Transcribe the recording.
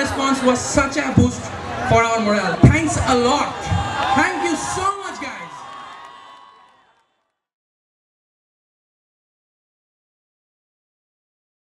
Response was such a boost for our morale. Thanks a lot. Thank you so much.